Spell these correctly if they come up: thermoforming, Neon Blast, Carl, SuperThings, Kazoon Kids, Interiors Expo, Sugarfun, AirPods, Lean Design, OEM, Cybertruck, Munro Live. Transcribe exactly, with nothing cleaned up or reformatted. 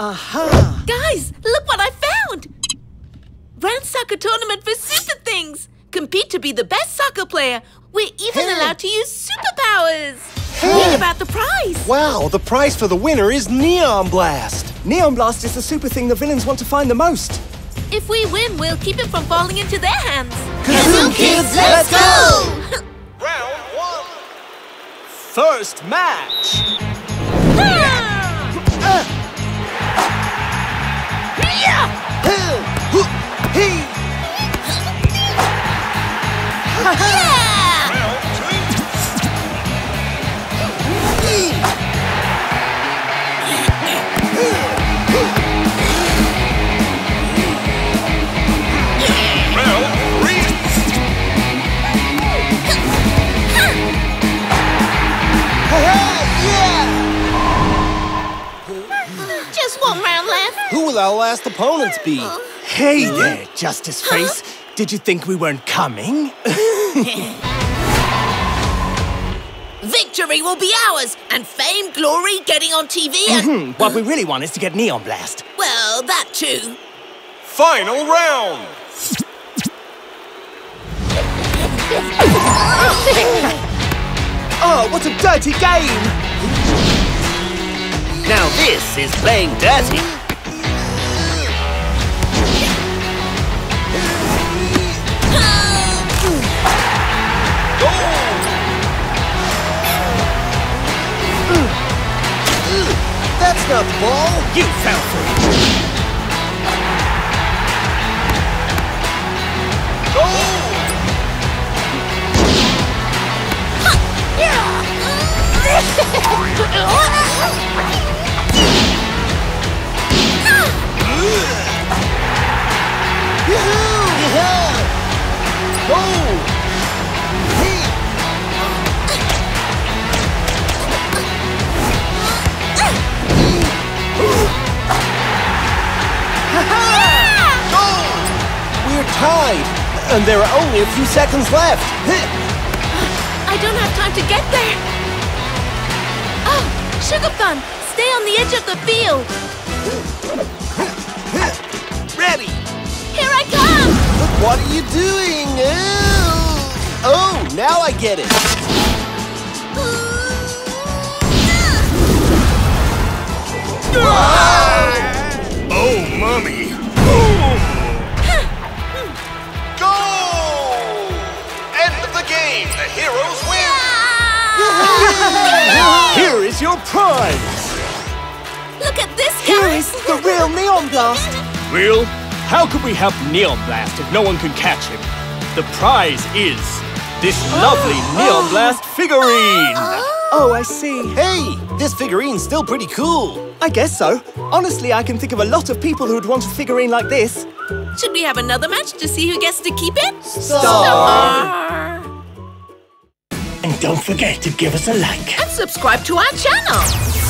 Aha! Guys, look what I found! Grand soccer tournament for Superthings! Compete to be the best soccer player. We're even hey. allowed to use superpowers. Hey. Think about the prize. Wow, the prize for the winner is Neon Blast. Neon Blast is the super thing the villains want to find the most. If we win, we'll keep it from falling into their hands. Kazoon Kids, let's go! Round one. First match. Ah! Ah! Yeah! Hey! Hey! Yeah! Round two. Round three. Just one round left. Who will our last opponents be? Hey there, Justice Face. Huh? Did you think we weren't coming? Victory will be ours, and fame, glory, getting on T V and... Mm-hmm. What we really want is to get Neon Blast. Well, that too. Final round! Oh, what a dirty game! Now this is playing dirty. That's not the ball! You fell for it! Go! Yahoo! Go! Tied, and there are only a few seconds left. I don't have time to get there. Oh, Sugarfun, stay on the edge of the field. Ready. Here I come. Look, what are you doing? Oh, oh now I get it. Whoa. Oh, mommy. Oh. The heroes win! Yeah! Here is your prize! Look at this guy! Here is the real Neon Blast! Real? How could we help Neon Blast if no one can catch him? The prize is this lovely Neon Blast figurine! Oh, I see. Hey, this figurine's still pretty cool. I guess so. Honestly, I can think of a lot of people who'd want a figurine like this. Should we have another match to see who gets to keep it? Star! Star. And don't forget to give us a like. And subscribe to our channel.